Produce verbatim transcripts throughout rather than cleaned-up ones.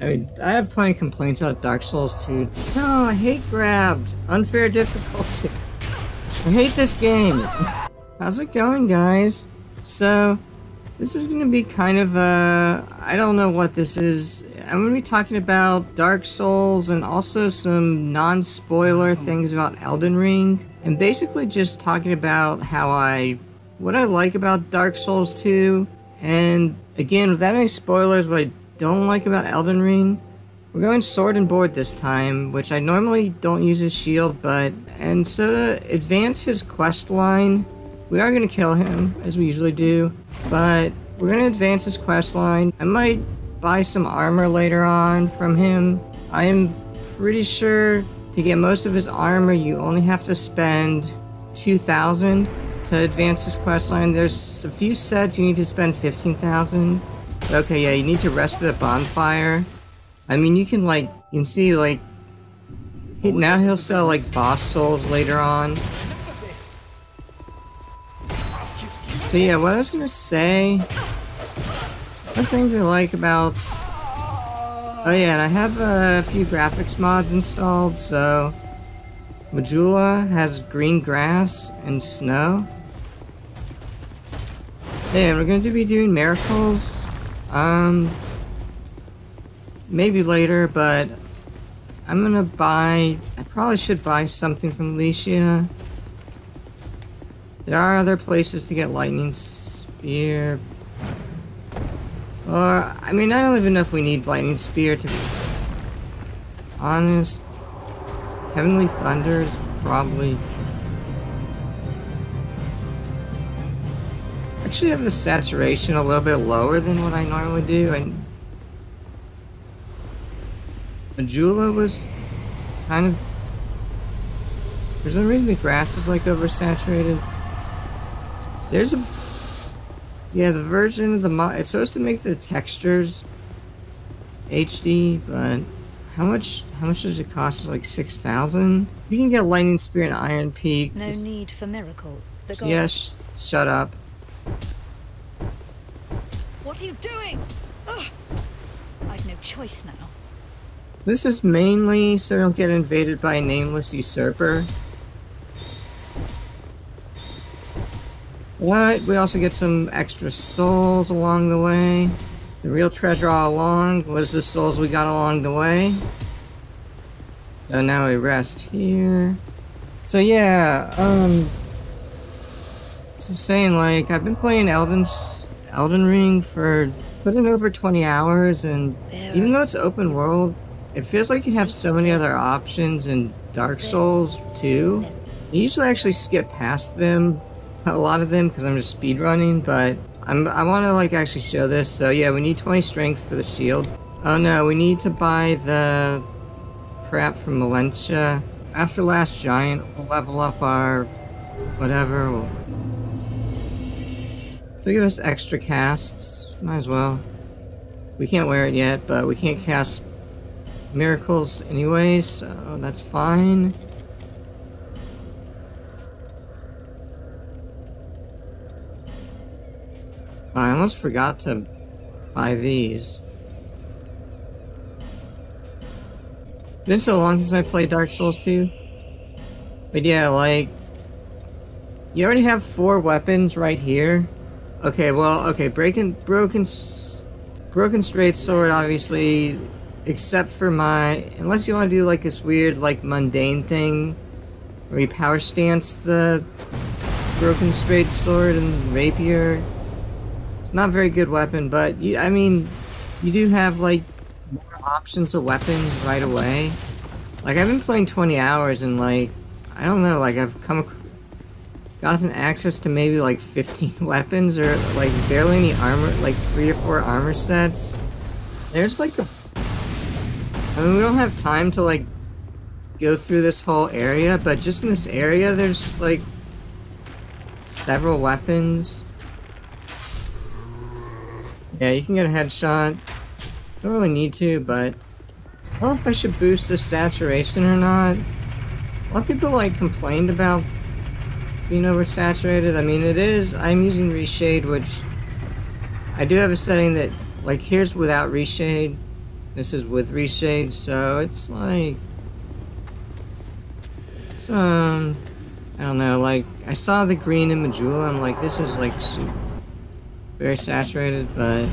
I mean, I have plenty of complaints about Dark Souls two. No, I hate grabs. Unfair difficulty. I hate this game. How's it going, guys? So, this is going to be kind of a... I don't know what this is. I'm going to be talking about Dark Souls and also some non-spoiler things about Elden Ring. And basically just talking about how I... what I like about Dark Souls two. And again, without any spoilers, what I don't like about Elden Ring. We're going sword and board this time, which I normally don't use as shield, but... and so to advance his quest line, we are going to kill him, as we usually do. But we're going to advance his quest line. I might buy some armor later on from him. I am pretty sure to get most of his armor, you only have to spend two thousand to advance his quest line. There's a few sets you need to spend fifteen thousand. But okay, yeah, you need to rest at a bonfire. I mean, you can like, you can see like, he, now he'll sell like boss souls later on. So yeah, what I was gonna say, what things I like about, oh yeah, and I have a few graphics mods installed, so Majula has green grass and snow. Yeah, we're going to be doing miracles, um, maybe later, but I'm gonna buy, I probably should buy something from Leisha. There are other places to get Lightning Spear. Or, I mean, I don't even know if we need Lightning Spear to be honest. Heavenly Thunder is probably... actually, I have the saturation a little bit lower than what I normally do. And Majula was kind of... for some reason, the grass is like oversaturated. There's a... yeah, the version of the mod... it's supposed to make the textures H D, but... How much How much does it cost? It's like six thousand? You can get Lightning Spear and Iron Peak. No need for miracle. The gods... yes, yeah, sh shut up. What are you doing? Ugh. I've no choice now. This is mainly so I don't get invaded by a nameless usurper. What? We also get some extra souls along the way. The real treasure all along was the souls we got along the way. So now we rest here. So yeah, um... so saying, like, I've been playing Elden's, Elden Ring for... put in over twenty hours, and even though it's open world, it feels like you have so many other options in Dark Souls two. I usually actually skip past them, a lot of them, because I'm just speedrunning, but I'm, I want to like actually show this. So yeah, we need twenty strength for the shield. Oh no, we need to buy the crap from Valencia. After Last Giant, we'll level up our whatever. We'll... so give us extra casts, might as well. We can't wear it yet, but we can't cast miracles anyway, so that's fine. I almost forgot to buy these. It's been so long since I played Dark Souls two. But yeah, like... you already have four weapons right here. Okay, well, okay, breaking, broken... broken straight sword, obviously... except for my... unless you want to do like this weird, like, mundane thing where you power stance the broken straight sword and rapier. It's not a very good weapon, but you, I mean, you do have like more options of weapons right away. Like, I've been playing twenty hours and like, I don't know, like I've come gotten access to maybe like fifteen weapons or like barely any armor, like three or four armor sets. There's like a... I mean, we don't have time to like go through this whole area, but just in this area there's like several weapons. Yeah, you can get a headshot. Don't really need to, but... I don't know if I should boost the saturation or not. A lot of people, like, complained about being oversaturated. I mean, it is... I'm using Reshade, which... I do have a setting that, like, here's without Reshade. This is with Reshade, so it's like... It's, um... I don't know, like, I saw the green in Majula, I'm like, this is, like, super, very saturated, but...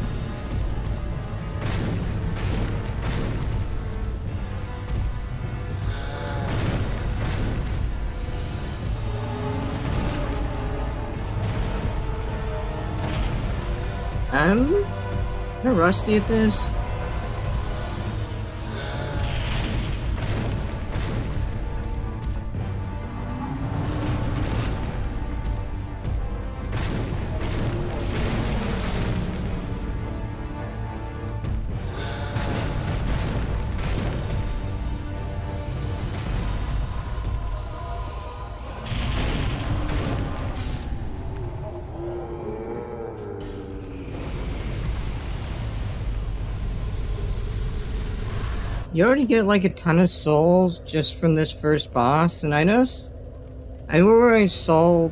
I'm kind of rusty at this. You already get like a ton of souls just from this first boss, and I noticed I already sold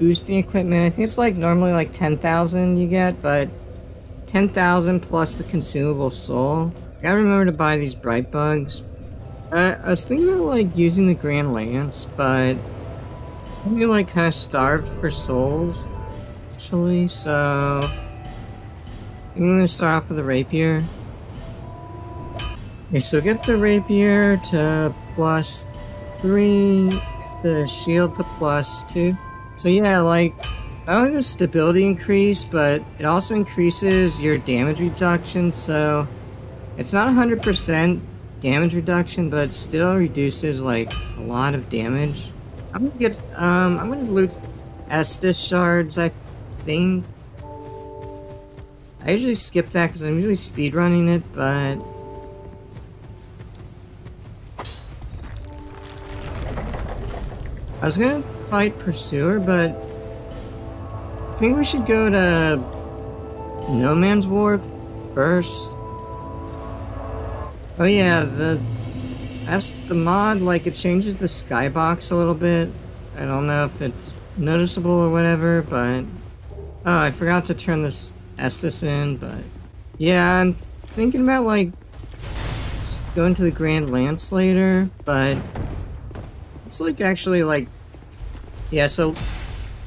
boosting equipment. I think it's like normally like ten thousand you get, but ten thousand plus the consumable soul. I gotta remember to buy these bright bugs. Uh, I was thinking about like using the Grand Lance, but I'm like kind of starved for souls actually, so I'm gonna start off with the rapier. Okay, so get the rapier to plus three, the shield to plus two. So yeah, like, not only the stability increase, but it also increases your damage reduction, so it's not one hundred percent damage reduction, but it still reduces, like, a lot of damage. I'm gonna get, um, I'm gonna loot Estus Shards, I think. I usually skip that because I'm usually speedrunning it, but... I was gonna fight Pursuer, but I think we should go to No Man's Wharf first. Oh yeah, the that's the mod, like it changes the skybox a little bit. I don't know if it's noticeable or whatever, but oh, I forgot to turn this Estus in, but yeah, I'm thinking about like going to the Grand Lance later, but it's like actually like, yeah, so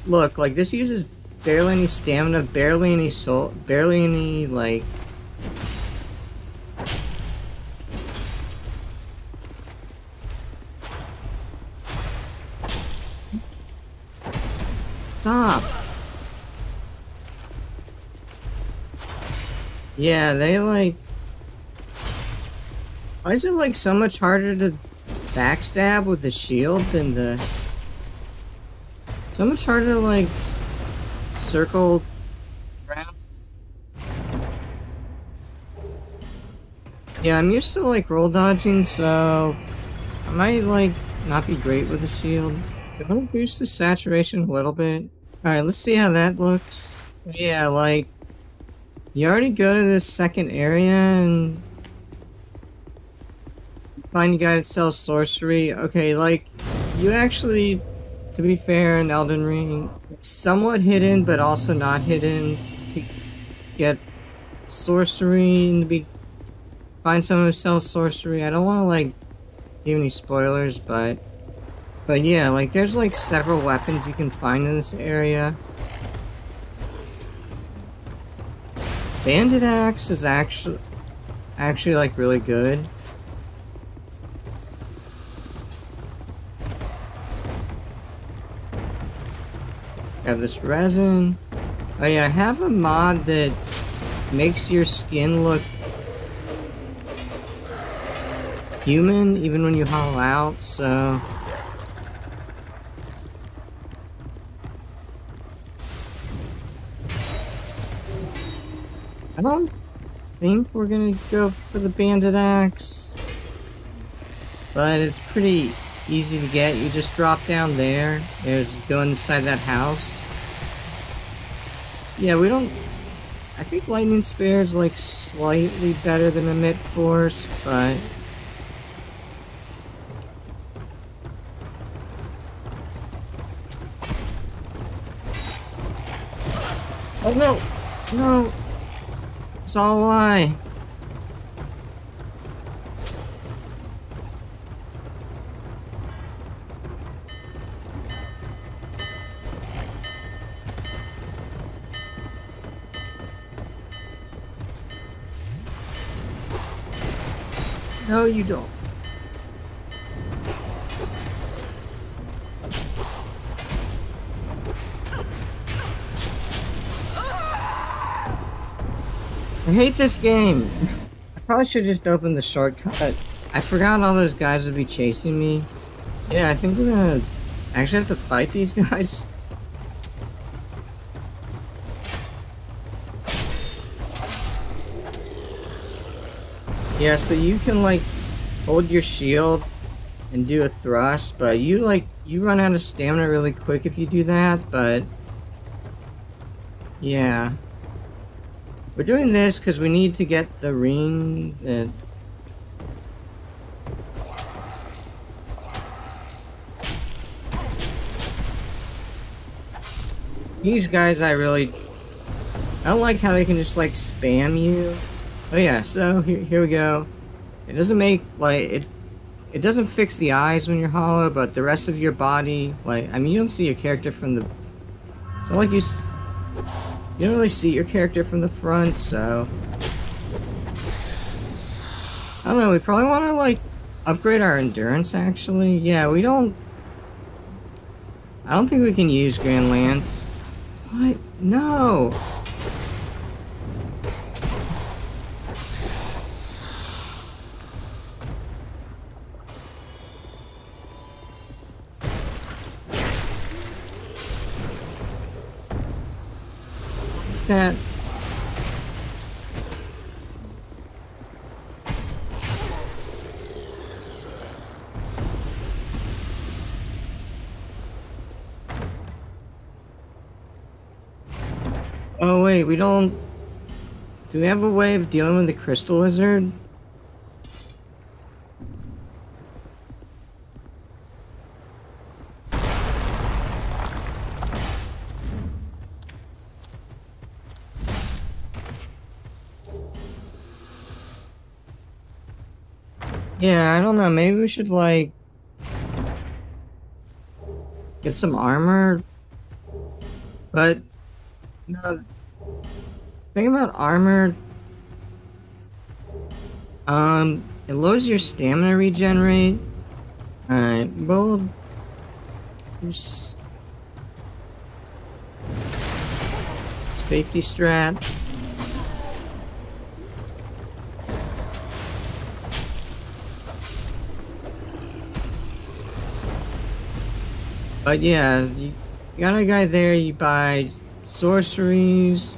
look, like this uses barely any stamina, barely any soul, barely any like, stop. Yeah, they like, why is it like so much harder to backstab with the shield than the... So much harder to like circle around. Yeah, I'm used to like roll dodging, so I might like not be great with the shield. I'm gonna boost the saturation a little bit. Alright, let's see how that looks. Yeah, like you already go to this second area and find a guy that sells sorcery. Okay, like, you actually, to be fair, in Elden Ring, it's somewhat hidden, but also not hidden to get sorcery and to be, find someone who sells sorcery. I don't want to, like, give any spoilers, but, but yeah, like, there's, like, several weapons you can find in this area. Bandit Axe is actually, actually, like, really good. Grab this resin. Oh yeah, I have a mod that makes your skin look human even when you hollow out, so... I don't think we're gonna go for the Bandit Axe, but it's pretty easy to get. You just drop down there. There's go inside that house. Yeah, we don't... I think Lightning Spear is like slightly better than Emit Force, but... Oh no! No! It's all a lie. No, you don't. I hate this game. I probably should just open the shortcut. I forgot all those guys would be chasing me. Yeah, I think we're gonna actually have to fight these guys. Yeah, so you can like hold your shield and do a thrust, but you like you run out of stamina really quick if you do that, but yeah. We're doing this because we need to get the ring that... These guys, I really... I don't like how they can just, like, spam you. Oh yeah, so here, here we go. It doesn't make, like, it... It doesn't fix the eyes when you're hollow, but the rest of your body, like... I mean, you don't see your character from the... It's not like you... S You don't really see your character from the front, so... I don't know, we probably want to, like, upgrade our endurance, actually. Yeah, we don't... I don't think we can use Grand Lance. What? No! That. Oh wait, we don't... Do we have a way of dealing with the Crystal Lizard? Yeah, I don't know, maybe we should, like, get some armor, but, you know, the thing about armor, um, it lowers your stamina regenerate. Alright, well, just safety strat. But yeah, you got a guy there, you buy sorceries.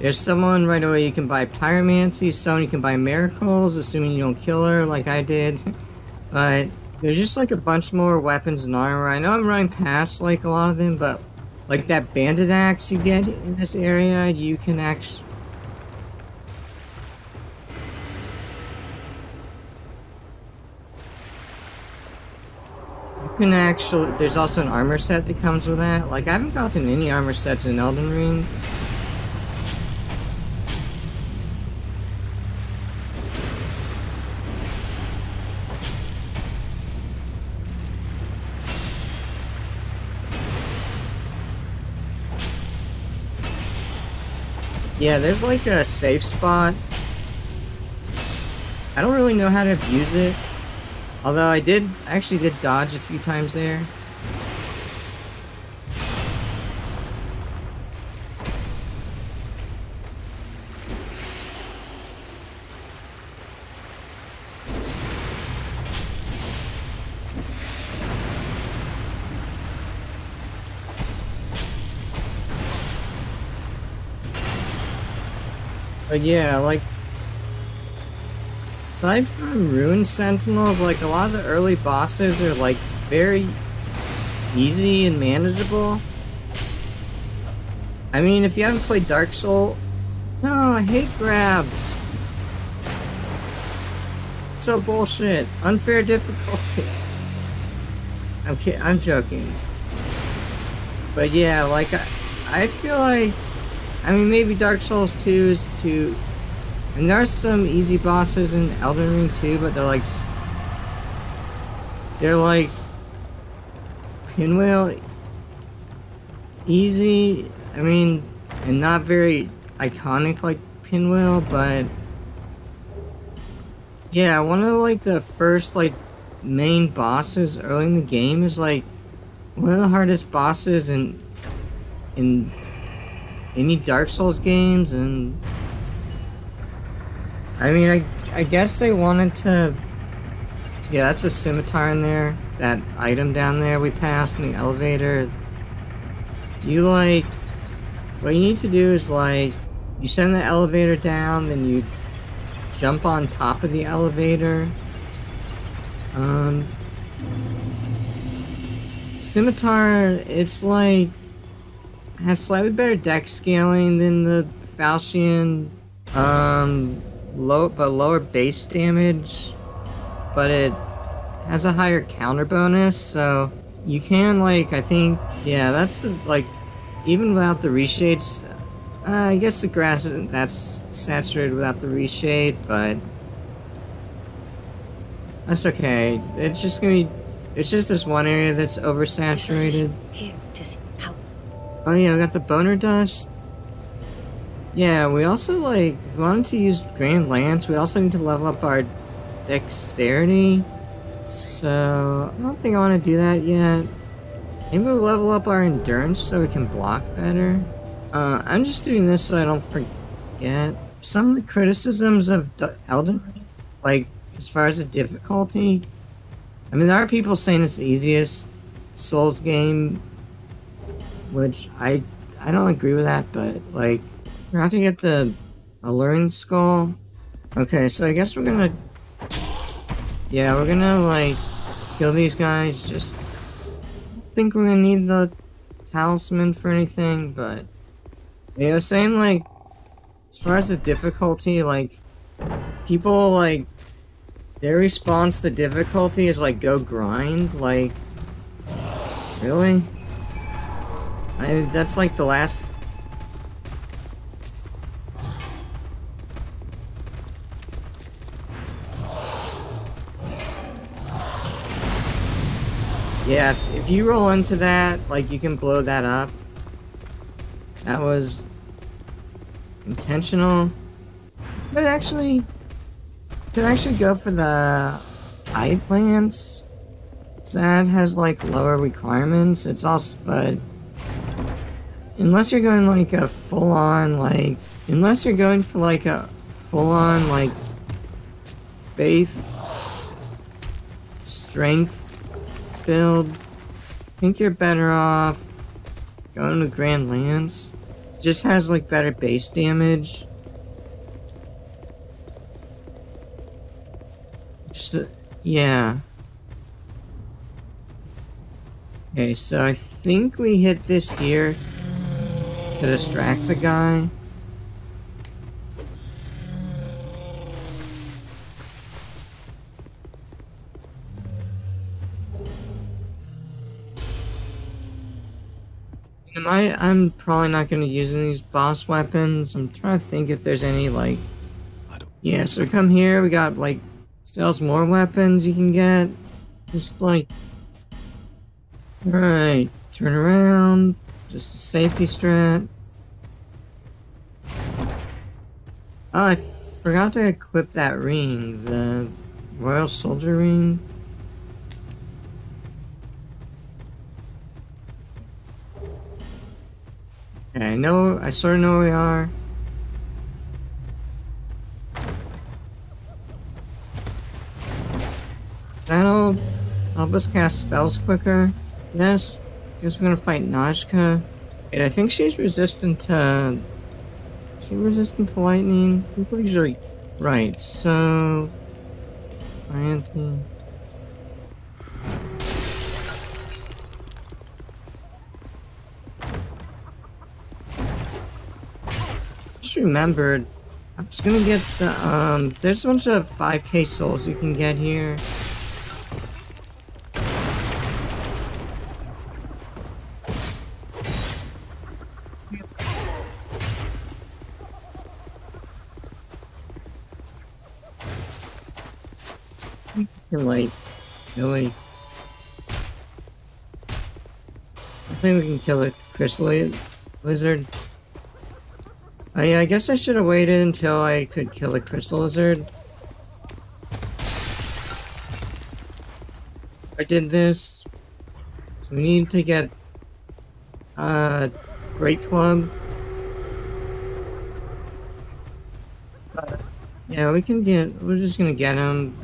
There's someone right away you can buy pyromancy, someone you can buy miracles, assuming you don't kill her like I did. But there's just like a bunch more weapons and armor. I know I'm running past like a lot of them, but like that bandit axe you get in this area, you can actually... Can actually, there's also an armor set that comes with that. Like, I haven't gotten any armor sets in Elden Ring. Yeah, there's like a safe spot. I don't really know how to abuse it. Although I did, I actually did dodge a few times there. But yeah, like... Aside from Ruin Sentinels, like a lot of the early bosses are like very easy and manageable. I mean, if you haven't played Dark Souls, no, I hate grabs. It's so bullshit, unfair difficulty. I'm kidding, I'm joking. But yeah, like I, I feel like, I mean, maybe Dark Souls two is too. And there are some easy bosses in Elden Ring too, but they're like... They're like... Pinwheel... Easy, I mean, and not very iconic like Pinwheel, but... Yeah, one of, like, the first, like, main bosses early in the game is, like, one of the hardest bosses in, in any Dark Souls games, and... I mean, I, I guess they wanted to... Yeah, that's a scimitar in there. That item down there we passed in the elevator. You, like... What you need to do is, like, you send the elevator down, then you... jump on top of the elevator. Um, Scimitar, it's like, has slightly better dex scaling than the Falchion, um, low, but lower base damage, but it has a higher counter bonus, so you can, like, I think, yeah, that's the, like, even without the reshades. Uh, I guess the grass isn't that saturated without the reshade, but that's okay. It's just gonna be, it's just this one area that's oversaturated. Oh yeah, we got the boner dust. Yeah, we also, like, if we wanted to use Grand Lance, we also need to level up our dexterity. So I don't think I want to do that yet. Maybe we'll level up our endurance so we can block better. Uh, I'm just doing this so I don't forget. Some of the criticisms of Elden Ring, like, as far as the difficulty, I mean, there are people saying it's the easiest Souls game, which I I don't agree with that, but, like, we're about to get the Alluring Skull. Okay, so I guess we're gonna... Yeah, we're gonna, like, kill these guys, just... I don't think we're gonna need the talisman for anything, but... You know, saying, like, as far as the difficulty, like, people, like, their response to the difficulty is, like, go grind, like, really? I, that's, like, the last... Yeah, if, if you roll into that, like, you can blow that up. That was... intentional. But actually, could actually go for the Iron Lance. That has, like, lower requirements. It's also, but unless you're going, like, a full-on, like, unless you're going for, like, a full-on, like, faith strength build, I think you're better off going to Grand Lance. Just has, like, better base damage. Just, uh, yeah. Okay, so I think we hit this here to distract the guy. I, I'm probably not going to use any of these boss weapons. I'm trying to think if there's any, like... Yeah, so come here, we got, like, sells more weapons you can get. Just, like... Alright, turn around. Just a safety strat. Oh, I forgot to equip that ring. The Royal Soldier Ring. I know, I sort of know where we are. That'll help us cast spells quicker. Yes, guess we're gonna fight Najka. And I think she's resistant to... Is she resistant to lightning? I'm pretty sure. Right, so... Orienting. Remembered, I'm just gonna get the um there's a bunch of five K souls you can get here. You're like, really? I think we can kill the Crystal Lizard. I, I guess I should have waited until I could kill the Crystal Lizard. I did this. So we need to get uh Great Club. But yeah, we can get we're just gonna get him.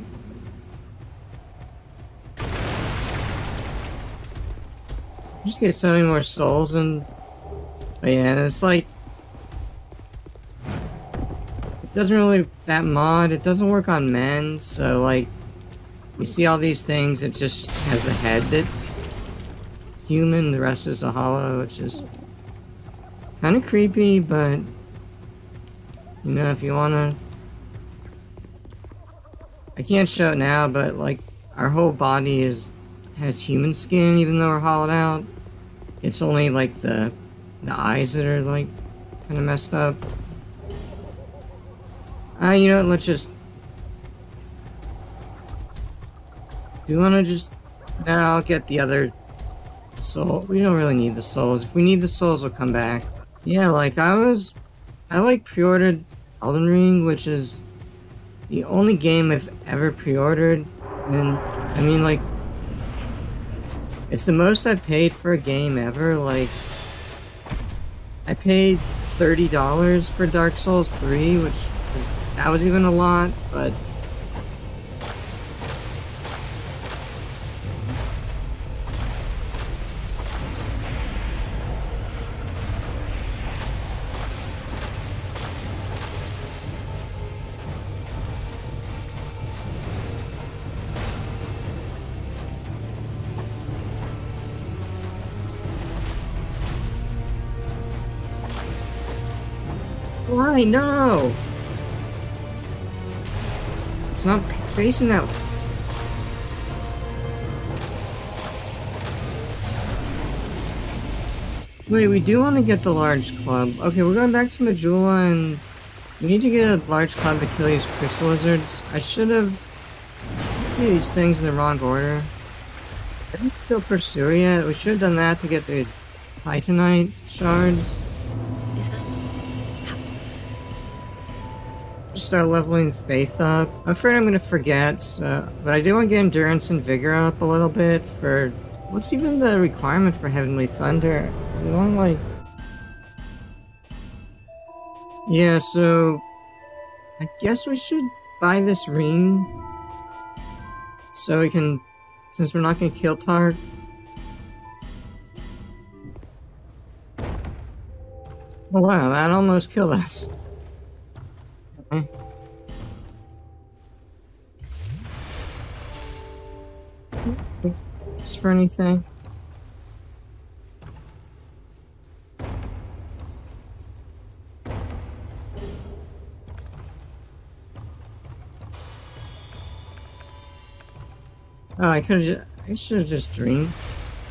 Just get so many more souls and but yeah, it's like it doesn't really that mod, it doesn't work on men, so like you see all these things, it just has the head that's human, the rest is a hollow, which is kinda creepy, but you know, if you wanna, I can't show it now, but like our whole body is has human skin, even though we're hollowed out. It's only like the the eyes that are like kind of messed up. Ah, uh, you know what? Let's just. Do you want to just? No, I'll get the other soul. We don't really need the souls. If we need the souls, we'll come back. Yeah, like I was, I like pre-ordered Elden Ring, which is the only game I've ever pre-ordered, and I mean like. It's the most I've paid for a game ever, like, I paid thirty dollars for Dark Souls three, which, was, that was even a lot, but... Why? No! It's not facing that way. Wait, we do want to get the large club. Okay, we're going back to Majula and we need to get a large club to kill these crystal lizards. I should have did these things in the wrong order. I didn't kill Pursuer yet. We should have done that to get the Titanite Shards. Start leveling Faith up. I'm afraid I'm gonna forget, so, but I do want to get Endurance and Vigor up a little bit for... What's even the requirement for Heavenly Thunder? Is it only like... Yeah, so... I guess we should buy this ring. So we can... Since we're not gonna kill Tark. Oh wow, that almost killed us. For anything. Oh, I could have. I should have just dreamed.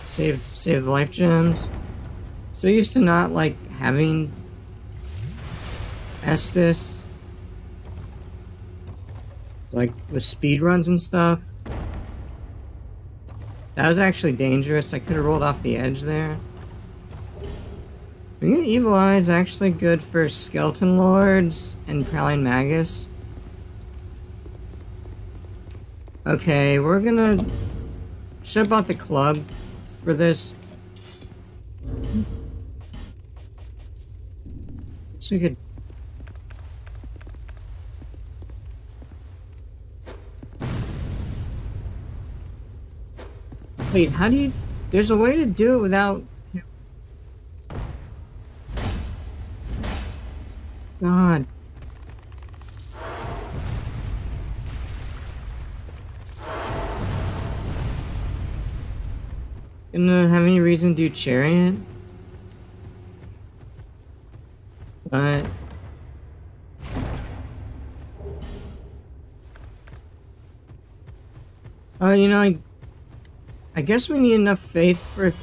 Save, save the life gems. So used to not like having Estus, like with speed runs and stuff. That was actually dangerous. I could have rolled off the edge there. I think the Evil Eye is actually good for Skeleton Lords and Prowling Magus. Okay, we're gonna... Should have bought the club for this. So we could... Wait, how do you... There's a way to do it without... God. Gonna have any reason to do Chariot? But... Oh, you know, I... I guess we need enough faith for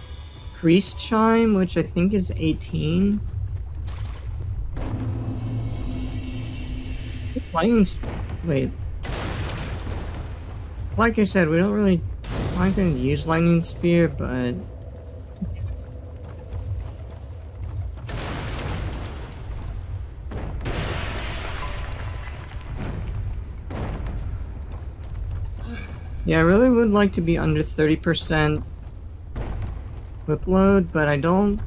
Priest Chime, which I think is eighteen. Lightning Spear. Wait. Like I said, we don't really. I'm not going to use Lightning Spear, but. Yeah, I really would like to be under thirty percent whip load, but I don't.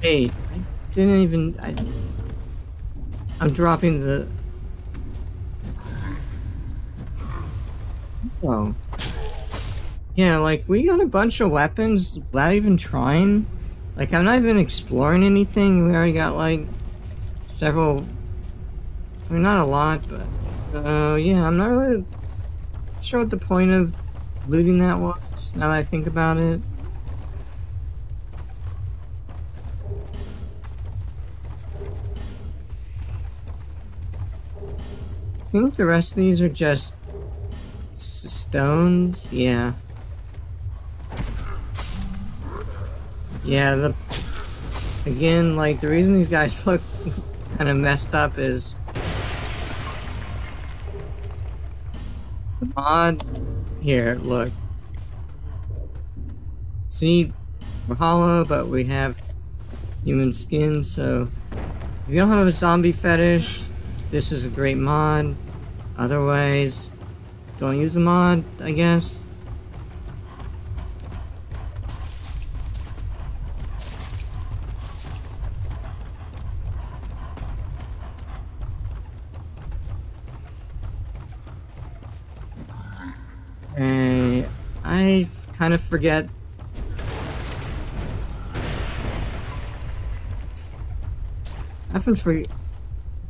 Hey, I didn't even. I, I'm dropping the. Oh. Yeah, like, we got a bunch of weapons without even trying. Like, I'm not even exploring anything. We already got, like, several. I mean, not a lot, but. So, uh, yeah, I'm not really sure what the point of looting that was, now that I think about it. I think the rest of these are just stones, yeah. Yeah, the again, like, the reason these guys look kind of messed up is the mod here, look. See, we're hollow, but we have human skin, so if you don't have a zombie fetish, this is a great mod. Otherwise, don't use the mod, I guess. And I kind of forget. I've been for.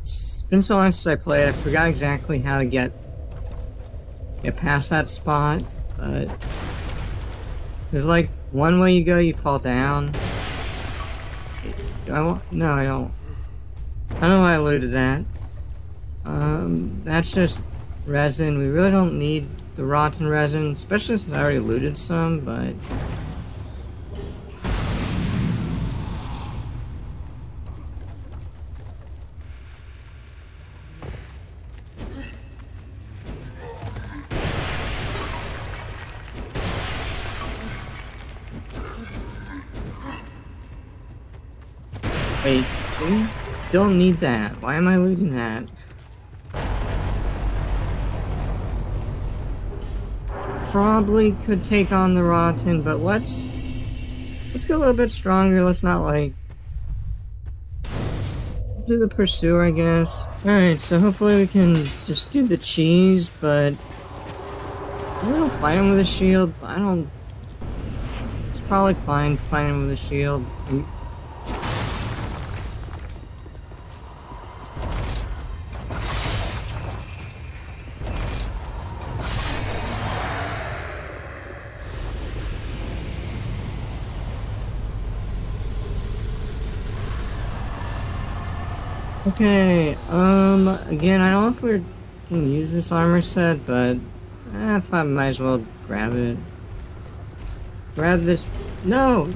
It's been so long since I played. I forgot exactly how to get. Get past that spot, but there's like one way you go, you fall down. Do I want? No, I don't. I don't know why I looted that. Um, that's just resin. We really don't need the rotten resin, especially since I already looted some, but. Wait, we don't need that. Why am I looting that? Probably could take on the Rotten, but let's let's get a little bit stronger. Let's not like do the Pursuer, I guess. All right, so hopefully we can just do the cheese, but I don't fight him with a shield. I don't. It's probably fine fighting with a shield. Okay, um, again, I don't know if we're gonna use this armor set, but eh, I might as well grab it. Grab this. No!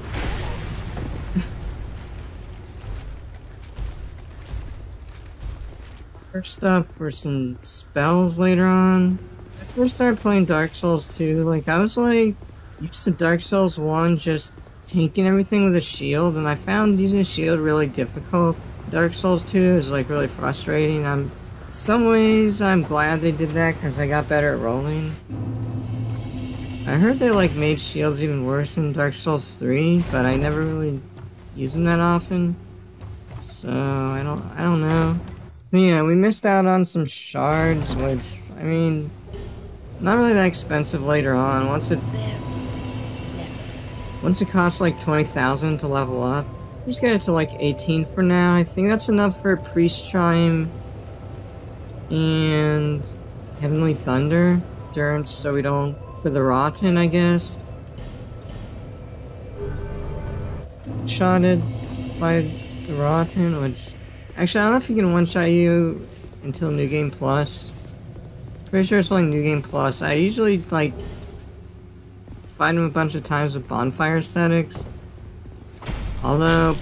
First stuff for some spells later on. When I first started playing Dark Souls two, like, I was like, used to Dark Souls one just tanking everything with a shield, and I found using a shield really difficult. Dark Souls two is like really frustrating. I'm, in some ways, I'm glad they did that because I got better at rolling. I heard they like made shields even worse in Dark Souls three, but I never really use them that often. So I don't, I don't know. But yeah, we missed out on some shards, which I mean, not really that expensive later on. Once it, once it costs like twenty thousand to level up. Just get it to like eighteen for now. I think that's enough for Priest Chime and Heavenly Thunder. Endurance, so we don't. For the Rotten, I guess. Shotted by the Rotten, which. Actually, I don't know if you can one shot you until New Game Plus. Pretty sure it's only New Game Plus. I usually like. Fight him a bunch of times with bonfire aesthetics. Although,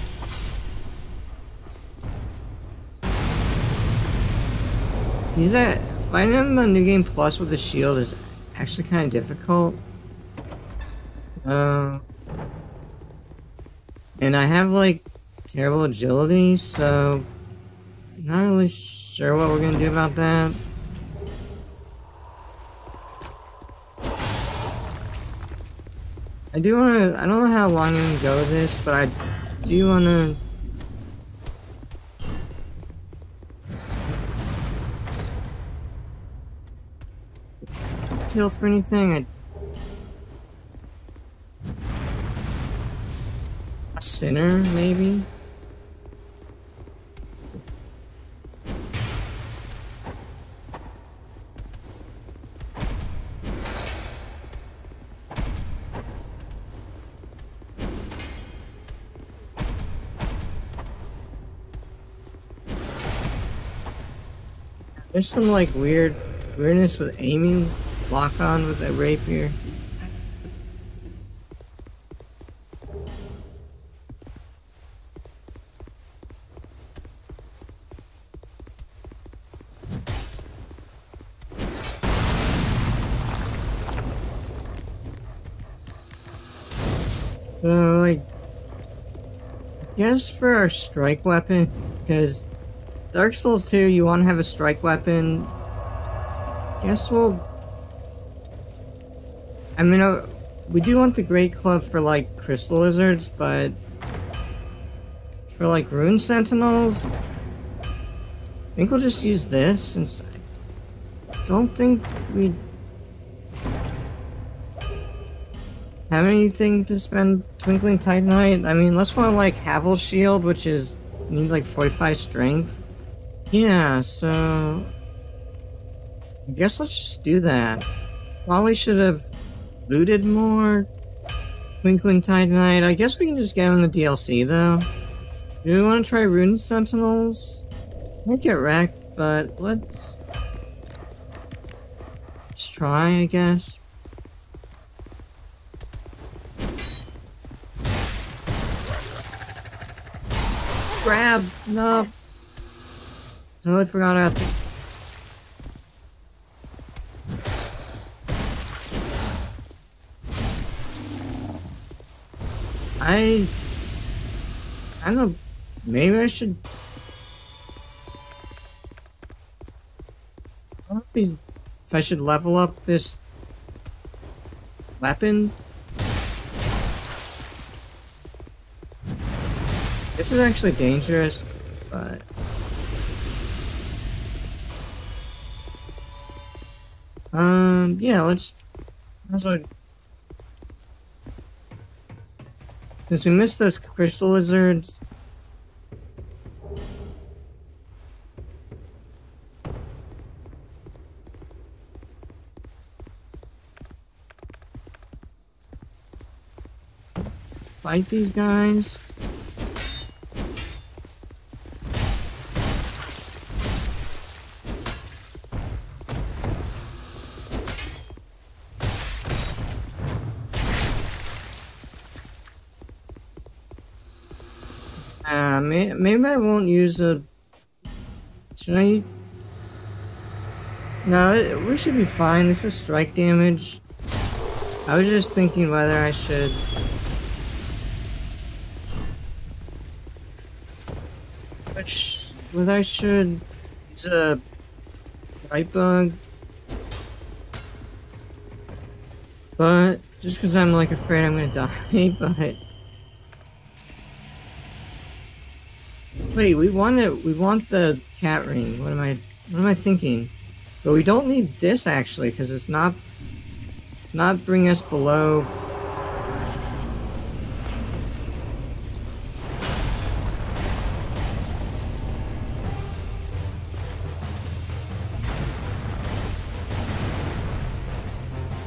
he's at, finding him a New Game Plus with a shield is actually kind of difficult. Uh, and I have like terrible agility, so not really sure. sure what we're gonna do about that. I do wanna, I don't know how long I'm gonna go with this, but I do wanna kill for anything. I A sinner, maybe? There's some like weird weirdness with aiming lock on with that rapier. So, like, I guess for our strike weapon, because Dark Souls two, you want to have a strike weapon. I guess we'll... I mean, uh, we do want the Great Club for, like, Crystal Lizards, but... for, like, Ruin Sentinels... I think we'll just use this, since I don't think we... have anything to spend Twinkling Titanite? I mean, let's want to like Havel's Shield, which is need like forty-five strength. Yeah, so I guess let's just do that. Probably should have looted more Twinkling Titanite. I guess we can just get him in the D L C though. Do we want to try Ruin Sentinels? I might get wrecked, but let's let's try, I guess. Grab! No! I totally forgot about that. I... I don't know, maybe I should... I don't know if, he's, if I should level up this... weapon? This is actually dangerous, but... Um, yeah, let's... Also... Since we missed those Crystal Lizards... fight these guys. Maybe I won't use a... Should I... No, we should be fine. This is strike damage. I was just thinking whether I should... Which... Whether I should use a... Right bug. But... Just because I'm like afraid I'm gonna die, but... Wait, we want it. We want the cat ring. What am I? What am I thinking? But we don't need this actually, because it's not. It's not bringing us below.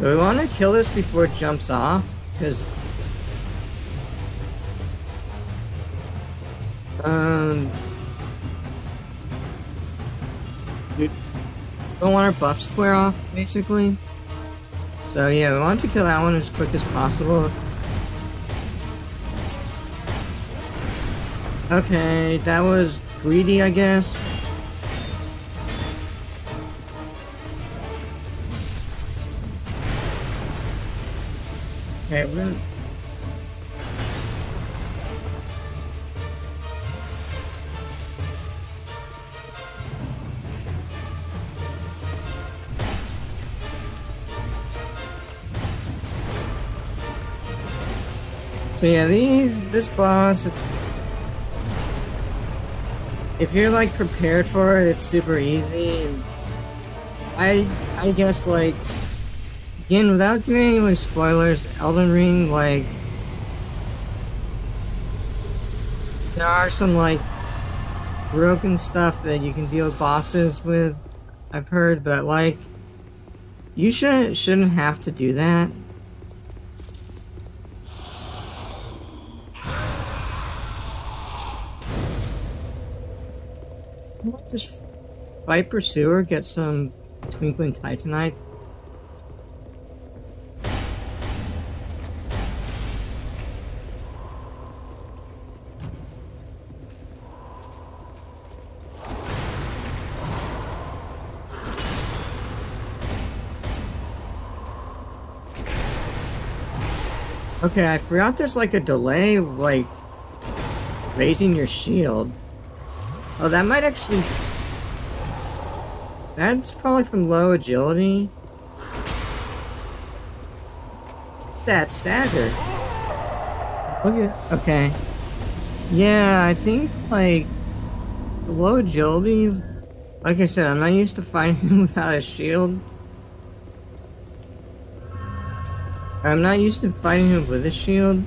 So we want to kill this before it jumps off, because. Um, we don't want our buff square off, basically. So yeah, we want to kill that one as quick as possible. Okay, that was greedy, I guess. Okay, we're gonna... So yeah, these this boss, it's, if you're like prepared for it, it's super easy. And I I guess like again, without giving anyone spoilers, Elden Ring, like there are some like broken stuff that you can deal bosses with, I've heard, but like you shouldn't shouldn't have to do that. Just fight Pursuer, get some Twinkling Titanite. Okay, I forgot there's like a delay, like raising your shield. Oh, that might actually... That's probably from low agility. That staggered. Okay. Okay. Yeah, I think, like, the low agility... Like I said, I'm not used to fighting him without a shield. I'm not used to fighting him with a shield.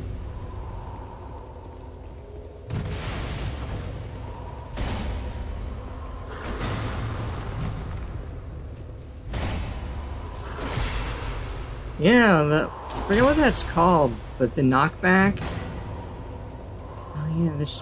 Yeah, the, I forget what that's called, but the knockback. Oh yeah, this.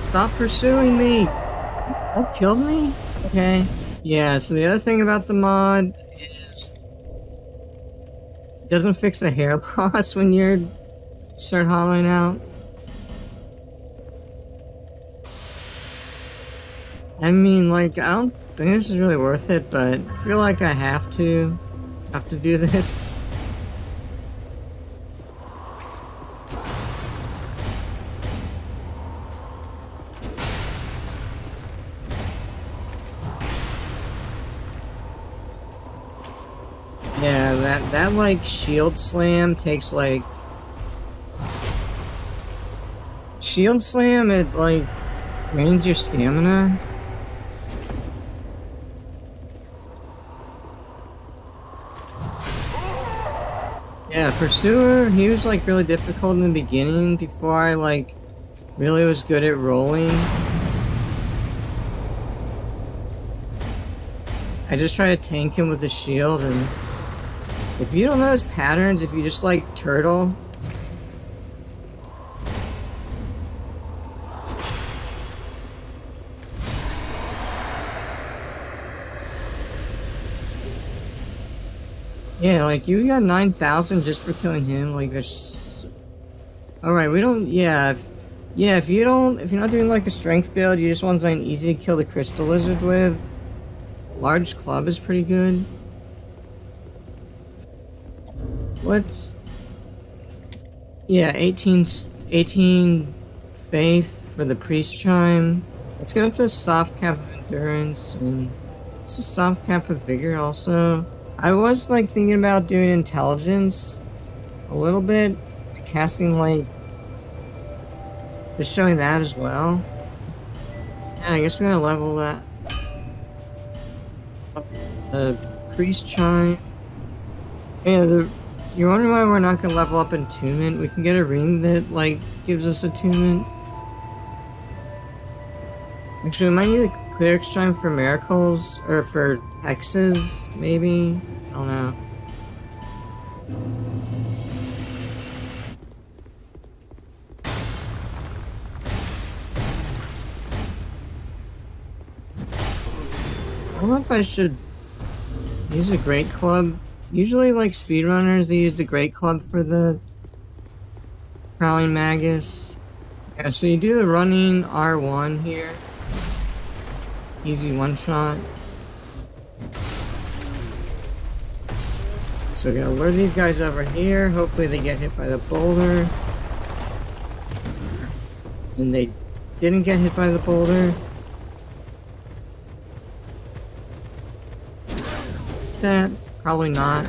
Stop pursuing me! That killed me? Okay. Yeah, so the other thing about the mod is... It doesn't fix the hair loss when you're... start hollowing out. I mean, like, I don't think this is really worth it, but I feel like I have to... have to do this. Yeah, that, that, like, shield slam takes, like... Shield slam, it, like, drains your stamina. Yeah, Pursuer, he was, like, really difficult in the beginning before I, like, really was good at rolling. I just try to tank him with the shield and... If you don't know his patterns, if you just like turtle. Yeah, like you got nine thousand just for killing him, like there's... Alright, we don't, yeah, if, yeah, if you don't, if you're not doing like a strength build, you just want something easy to kill the Crystal Lizard with. Large Club is pretty good. What's... Yeah, eighteen Faith for the Priest Chime. Let's get up to a soft cap of Endurance, and it's a soft cap of Vigor also. I was like thinking about doing Intelligence a little bit, casting like, just showing that as well. Yeah, I guess we're gonna level that up. Uh, Priest Chime. Yeah, the... You're wondering why we're not gonna level up Entombment? We can get a ring that, like, gives us Entombment. Actually, we might need a Cleric's Chime for miracles, or for hexes, maybe? I don't know. I don't know if I should use a Great Club. Usually, like, speedrunners, they use the Great Club for the Prowling Magus. Yeah, so you do the running R one here. Easy one shot. So we're gonna lure these guys over here. Hopefully they get hit by the boulder. And they didn't get hit by the boulder. That, probably not.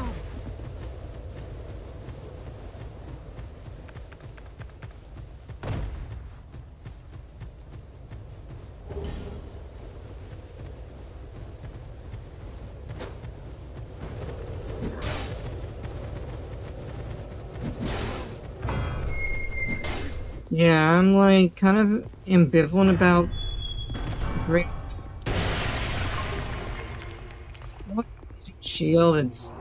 Yeah, I'm like kind of ambivalent about the great shield. It's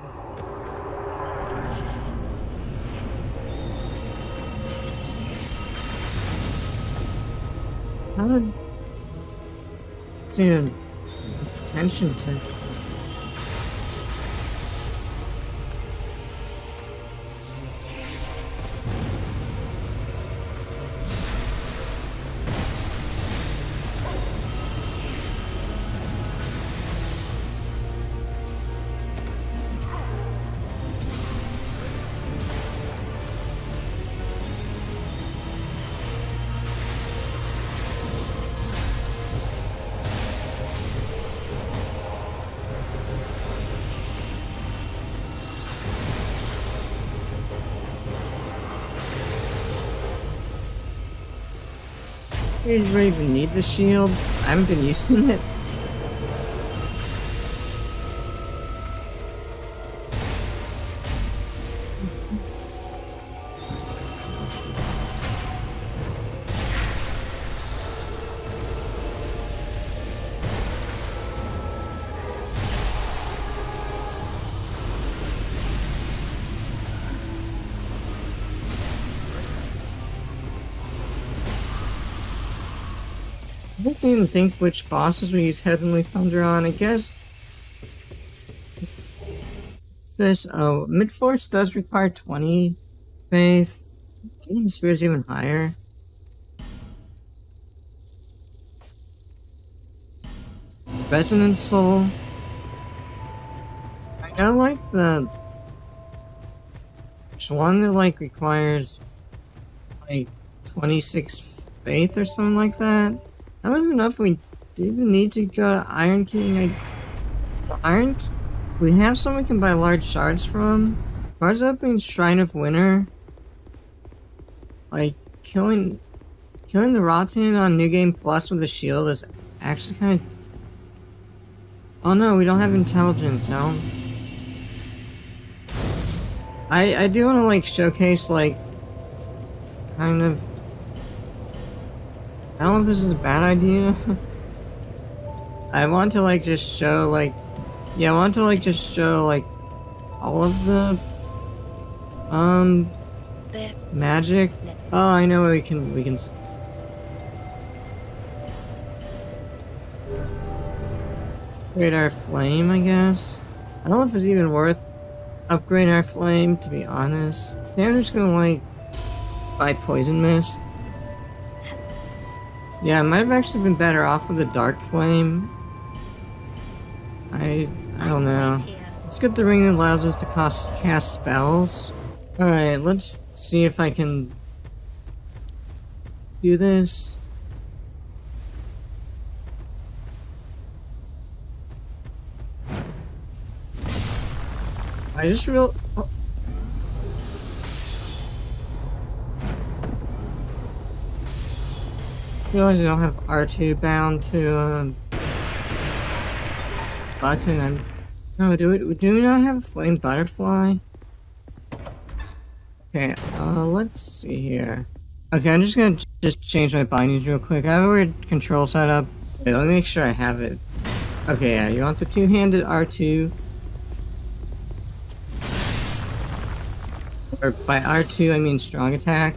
how did dude attention to. I don't even need the shield. I haven't been using it. I can't even think which bosses we use Heavenly Thunder on. I guess this. Oh, Emit Force does require twenty faith. Lightning Spear is even higher. Resonance Soul. I don't like the which one that like requires like twenty-six faith or something like that. I don't even know if we do even need to go to Iron King. I, Iron King, we have someone we can buy large shards from. Shards opening Shrine of Winter. Like, killing killing the Rotten on New Game Plus with a shield is actually kind of... Oh no, we don't have intelligence, no. I, I do want to, like, showcase, like, kind of... I don't know if this is a bad idea. I want to like just show like, yeah, I want to like just show like all of the um magic. Oh, I know we can we can. Upgrade our flame, I guess. I don't know if it's even worth upgrading our flame, to be honest. I think I'm just gonna like buy poison mist. Yeah, I might have actually been better off with the dark flame. I I don't know. Let's get the ring that allows us to cost, cast spells. Alright, let's see if I can do this. I just real. Oh. I realize I don't have R two bound to um, button. I'm, no, do we, do we not have a flame butterfly? Okay, uh, let's see here. Okay, I'm just gonna just change my bindings real quick. I have a weird control setup. Wait, let me make sure I have it. Okay, yeah, you want the two-handed R two. Or by R two, I mean strong attack.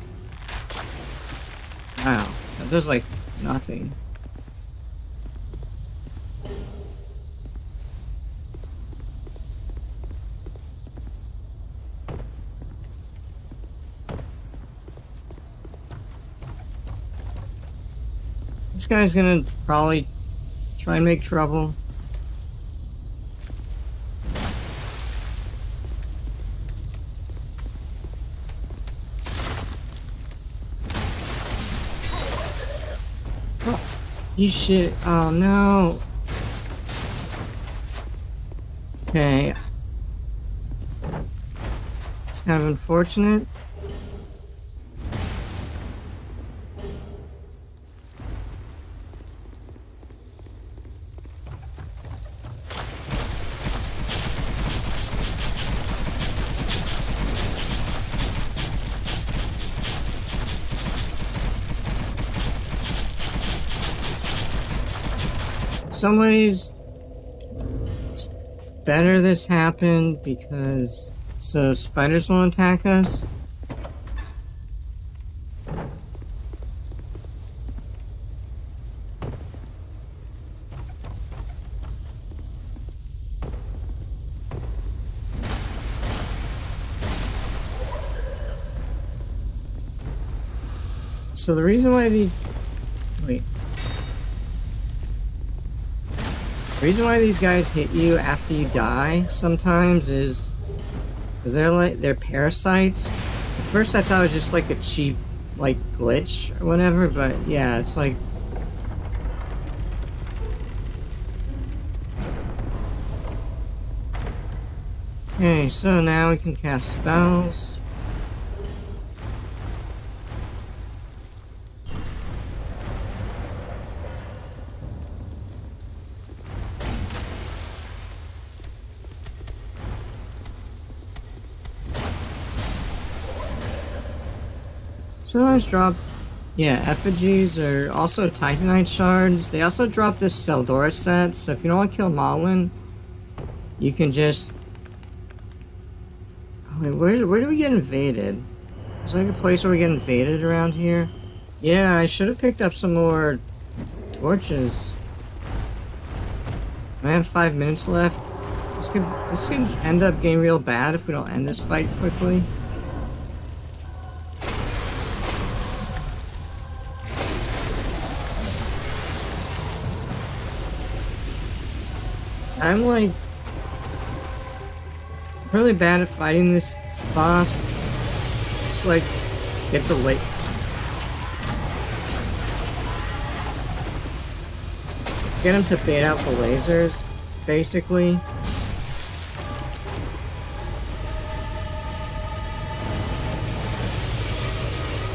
Wow. There's like nothing. guy's gonna probably try and make trouble. Oh, you shit. Oh no. Okay. It's kind of unfortunate. Some ways it's better this happened because so spiders won't attack us. So the reason why the wait The reason why these guys hit you after you die sometimes is because they're like they're parasites. At first I thought it was just like a cheap like glitch or whatever, but yeah, it's like okay, so now we can cast spells. Sometimes drop, yeah, effigies or also Titanite Shards. They also drop this Seldora set, so if you don't want to kill Malin, you can just... Oh, wait, where, where do we get invaded? Is there like a place where we get invaded around here? Yeah, I should have picked up some more torches. I have five minutes left. This could, this could end up getting real bad if we don't end this fight quickly. I'm like really bad at fighting this boss. Just like get the late. Get him to bait out the lasers, basically.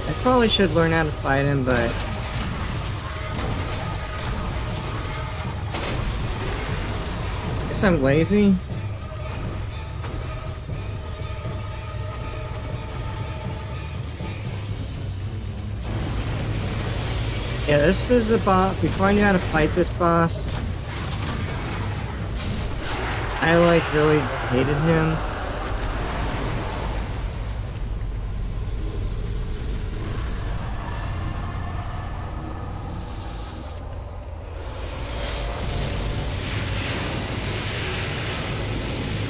I probably should learn how to fight him, but I'm lazy. Yeah, this is a boss. Before I knew how to fight this boss, I like really hated him.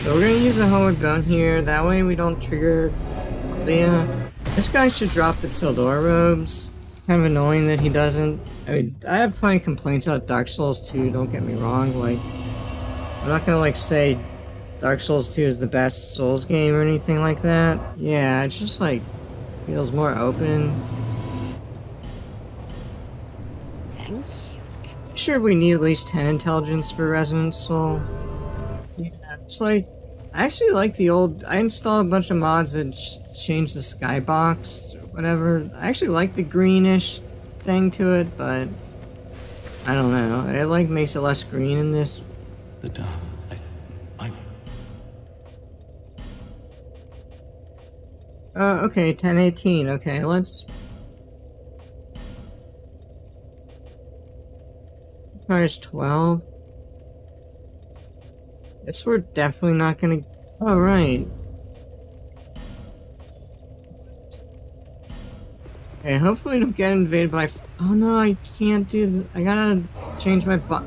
We're gonna use the homeward bound here, that way we don't trigger Leah. This guy should drop the Tildor robes. Kind of annoying that he doesn't. I mean, I have plenty of complaints about Dark Souls two, don't get me wrong, like, I'm not gonna like say Dark Souls two is the best Souls game or anything like that. Yeah, it's just like, feels more open. Thanks. Sure, we need at least ten intelligence for Resonance Soul. Yeah, it's like, I actually like the old, I installed a bunch of mods that changed the skybox or whatever. I actually like the greenish thing to it, but I don't know. It like makes it less green in this. The dark. I, I... Uh, okay, ten eighteen. Okay, let's there's twelve. It's we're definitely not gonna. All right. Okay, hopefully we don't get invaded by. Oh no, I can't do this. I gotta change my. I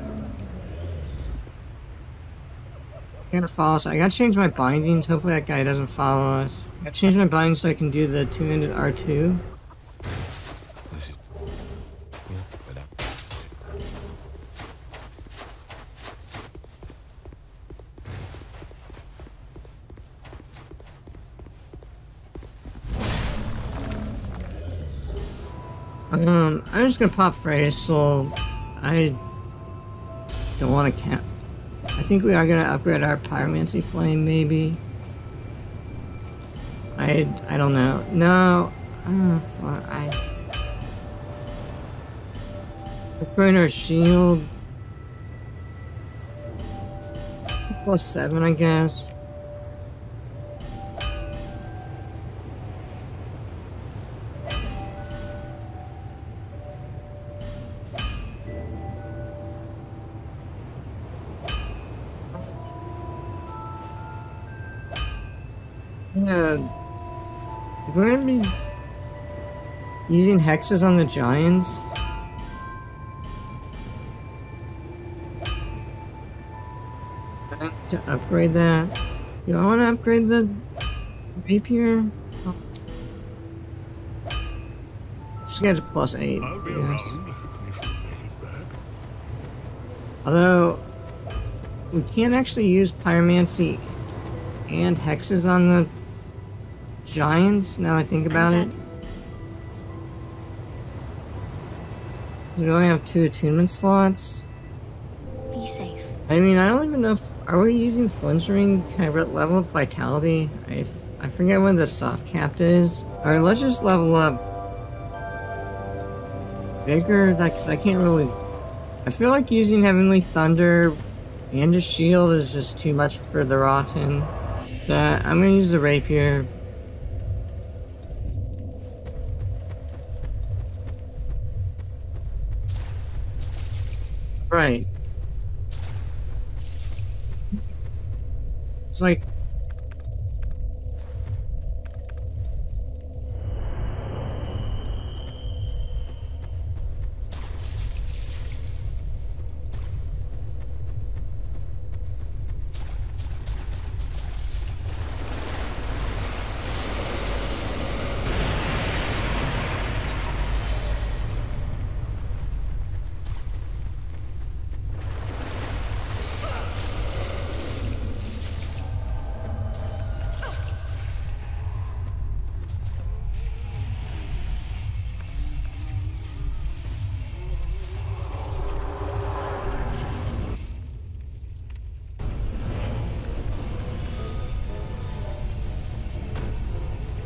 gotta follow us. I gotta change my bindings. Hopefully that guy doesn't follow us. I gotta change my bindings so I can do the two-handed R two. Um, I'm just gonna pop Freya Soul. I don't want to cap. I think we are gonna upgrade our Pyromancy Flame, maybe. I I don't know. No, oh, fuck. I. Upgrade our shield. Plus seven, I guess. If we're gonna be using hexes on the giants, I have to upgrade that. Do I want to upgrade the rapier? Oh. Just get a plus eight, I guess. Although we can't actually use pyromancy and hexes on the giants, now I think about it. We only have two attunement slots. Be safe. I mean, I don't even know if... Are we using Flinch Ring? Can I level up Vitality? I, I forget when the soft cap is. Alright, let's just level up Vigor, because I can't really... I feel like using Heavenly Thunder and a shield is just too much for the Rotten. That I'm gonna use the Rapier. Right. It's like...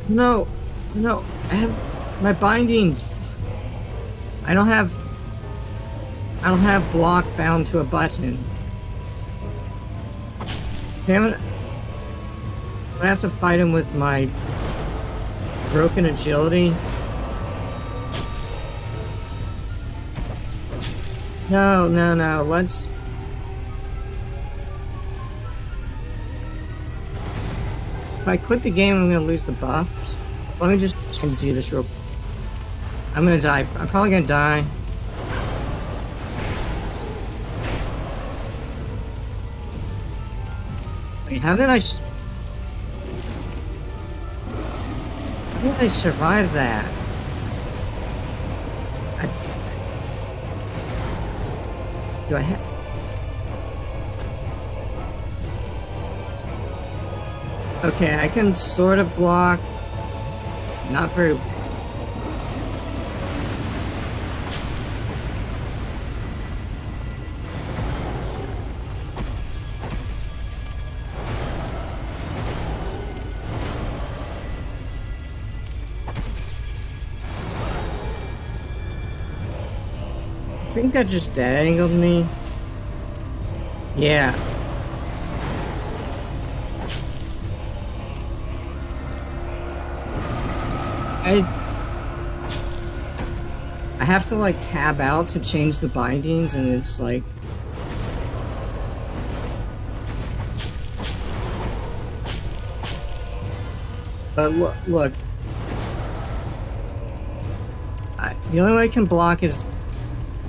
No, no, I have my bindings. I don't have, I don't have block bound to a button. Damn it. I have to fight him with my broken agility. No, no, no, let's. If I quit the game, I'm gonna lose the buffs. Let me just do this real quick. I'm gonna die. I'm probably gonna die. Wait, how did I... How did I survive that? I... Do I have... Okay, I can sort of block. Not very. I think that just dead angled me. Yeah. I, I have to like tab out to change the bindings, and it's like... But look, look. I, the only way I can block is...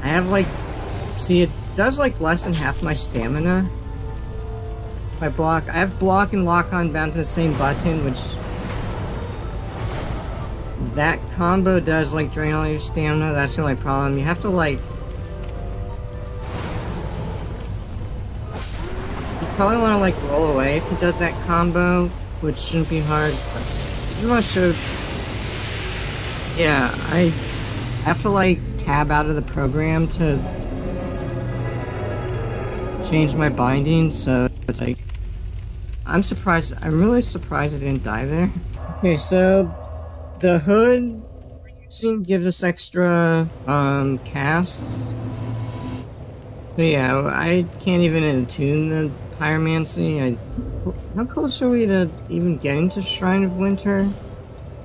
I have like... See, it does like less than half my stamina. My block. I have block and lock-on bound to the same button, which... That combo does like drain all your stamina. That's the only problem. You have to like... You probably want to like roll away if he does that combo, which shouldn't be hard. I'm not sure. Yeah, I... I have to like tab out of the program to change my binding, so it's like I'm surprised. I'm really surprised I didn't die there. Okay, so the hood we're using gives us extra um casts. But yeah, I can't even attune the pyromancy. I, how close are we to even getting to Shrine of Winter?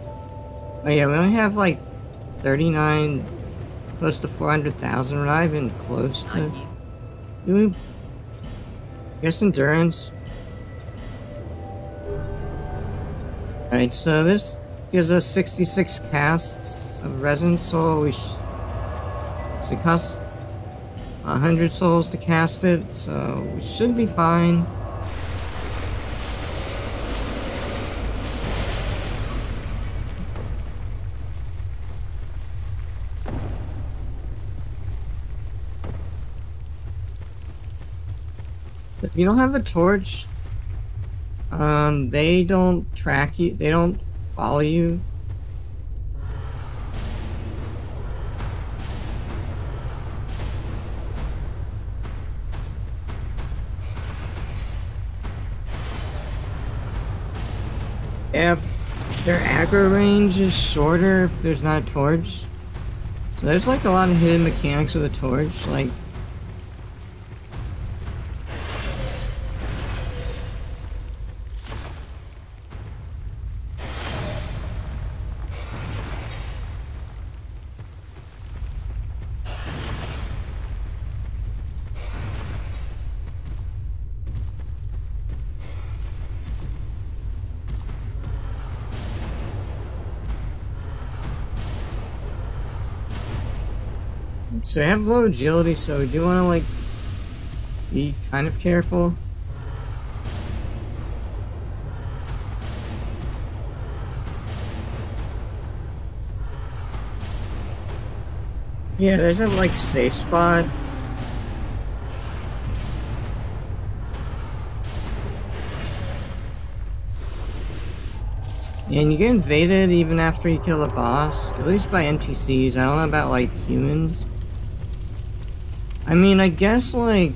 Oh yeah, we only have like thirty-nine, close to four hundred thousand. We're not even close to doing. I guess endurance. Alright, so this gives us sixty-six casts of Resonance Soul. We sh so it costs one hundred souls to cast it, so we should be fine. If you don't have the torch, um, they don't track you, they don't follow you. If their aggro range is shorter if there's not a torch. So there's like a lot of hidden mechanics with a torch, like so we have low agility, so we do want to like be kind of careful. Yeah, there's a like safe spot. And you get invaded even after you kill the boss, at least by N P Cs. I don't know about like humans. I mean, I guess like,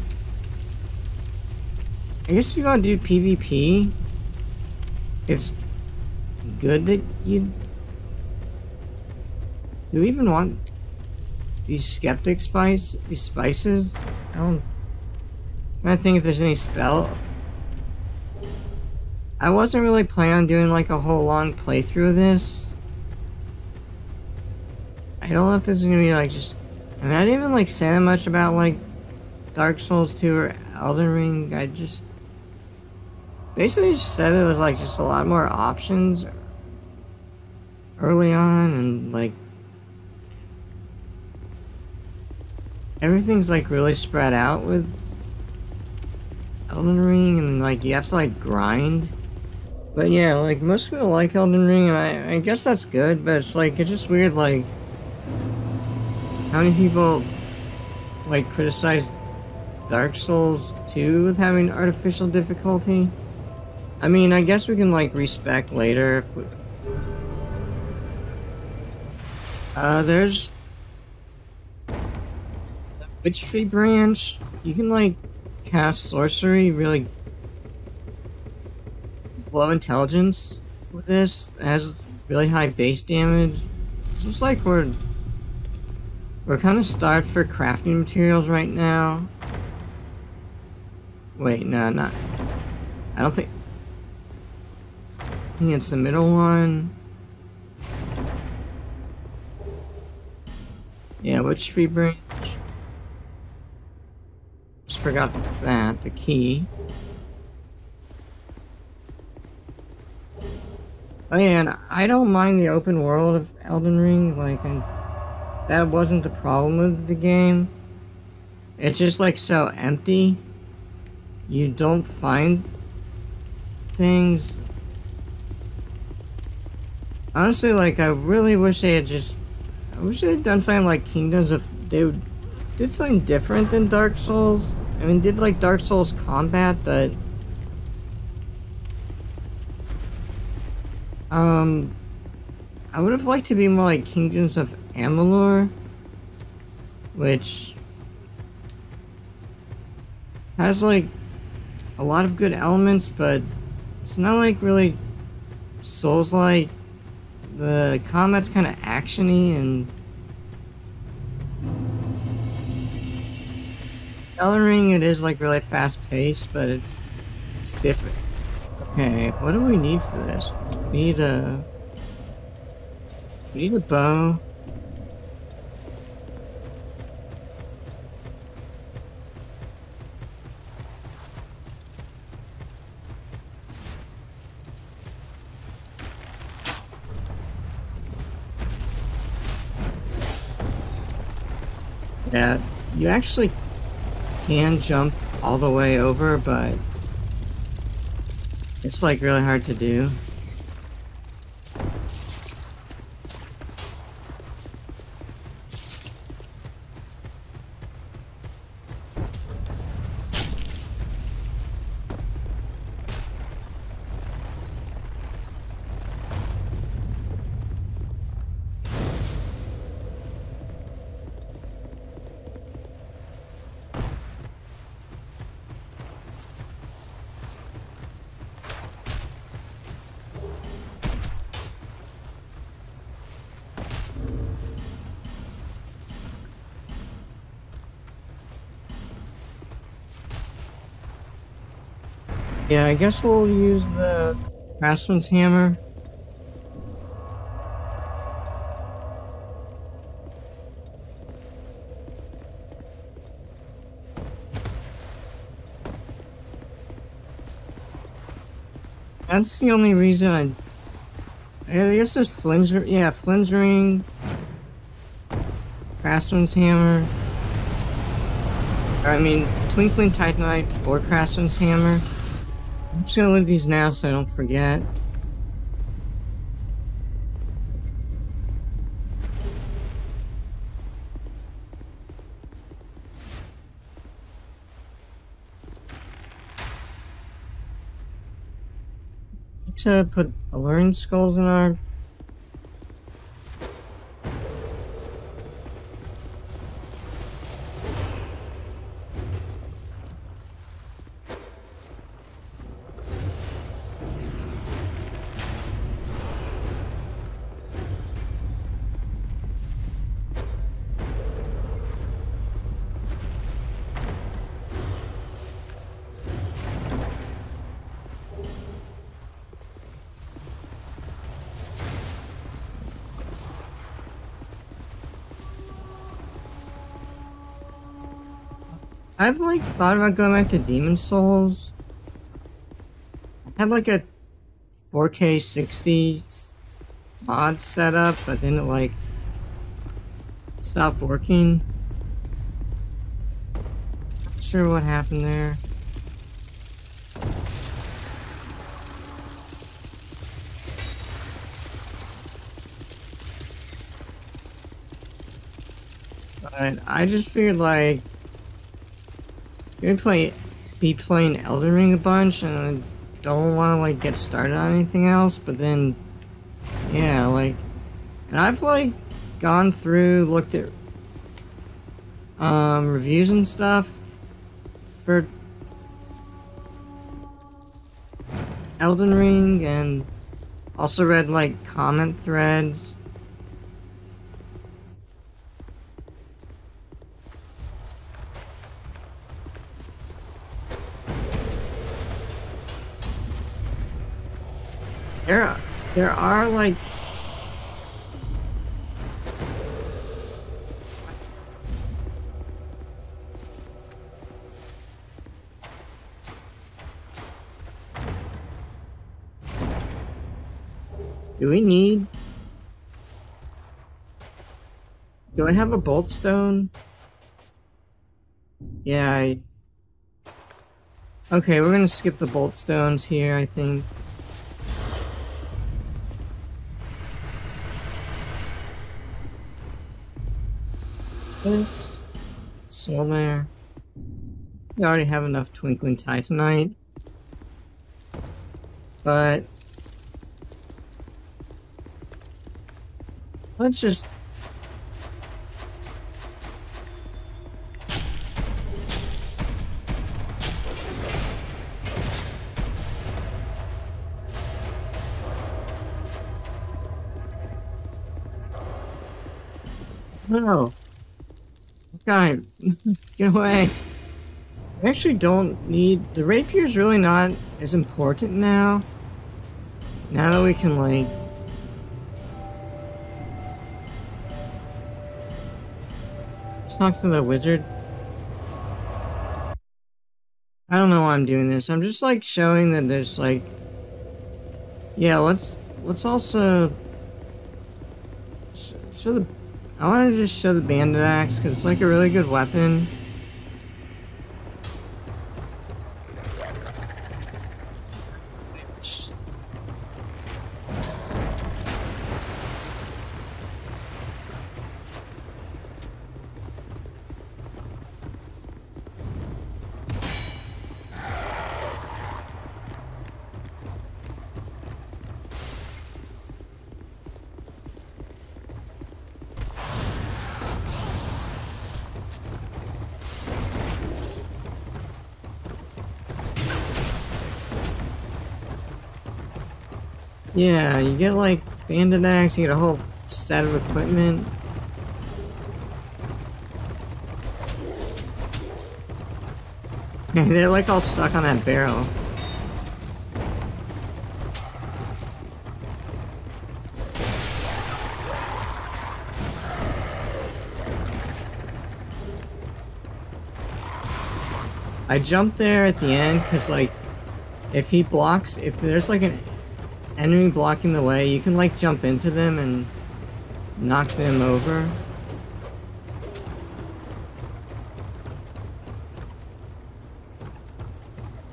I guess if you want to do PvP, it's good that you, do we even want these skeptic spice, these spices? I don't, I don't think if there's any spell. I wasn't really planning on doing like a whole long playthrough of this. I don't know if this is going to be like just, I mean, I didn't even like say that much about like Dark Souls two or Elden Ring. I just basically just said it was like just a lot more options early on, and like everything's like really spread out with Elden Ring, and like you have to like grind. But yeah, like most people like Elden Ring, and I, I guess that's good, but it's like it's just weird like how many people like criticize Dark Souls two with having artificial difficulty? I mean, I guess we can like respec later. If we... Uh, there's Witch Tree Branch. You can like cast sorcery, really low intelligence with this. It has really high base damage. Just like we're. We're kind of starved for crafting materials right now. Wait, no, not... I don't think... I think it's the middle one. Yeah, Witch Tree Branch. Just forgot that, the key. Oh yeah, and I don't mind the open world of Elden Ring, like... I'm, that wasn't the problem with the game. It's just like so empty. You don't find things. Honestly, like I really wish they had just, I wish they had done something like Kingdoms of, they did something different than Dark Souls. I mean, did like Dark Souls combat, but um, I would have liked to be more like Kingdoms of Amalur, which has like a lot of good elements, but it's not like really Souls-like. The combat's kind of actiony, and Elden Ring, it is like really fast-paced, but it's it's different. Okay, what do we need for this? We need a we need a bow. Yeah, you actually can jump all the way over, but it's like really hard to do. Yeah, I guess we'll use the Craftsman's Hammer. That's the only reason I... I guess there's Flynn's... yeah, Flynn's Ring. Craftsman's Hammer. I mean, Twinkling Titanite for Craftsman's Hammer. I'm just gonna leave these now so I don't forget. Need to put alluring skulls in our... I've like thought about going back to Demon Souls. I had like a four K sixty mod set up, but then it like stopped working. Not sure what happened there. But I just figured like I'd play, be playing Elden Ring a bunch, and I don't want to like get started on anything else. But then, yeah, like, and I've like gone through, looked at um, reviews and stuff for Elden Ring, and also read like comment threads. There, there are like do we need do I have a bolt stone? Yeah, I okay, we're gonna skip the bolt stones here, I think. Oops. So there. We already have enough Twinkling Titanite. But let's just No. God, get away. I actually don't need... The rapier's really not as important now. Now that we can, like... Let's talk to the wizard. I don't know why I'm doing this. I'm just, like, showing that there's, like... Yeah, let's... Let's also... Show the... I want to just show the Bandit Axe, because it's, like, a really good weapon. Yeah, you get like Bandit Axe, you get a whole set of equipment. They're like all stuck on that barrel. I jumped there at the end because, like, if he blocks, if there's like an enemy blocking the way, you can like jump into them and knock them over.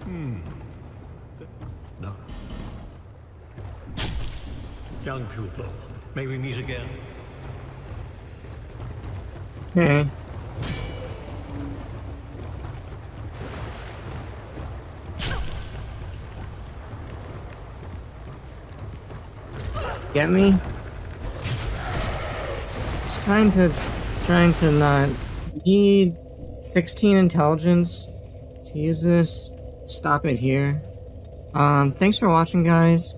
Hmm. No. Young pupil, may we meet again? Okay. Get me? Just trying to, trying to not need sixteen intelligence to use this. Stop it here. Um, thanks for watching, guys.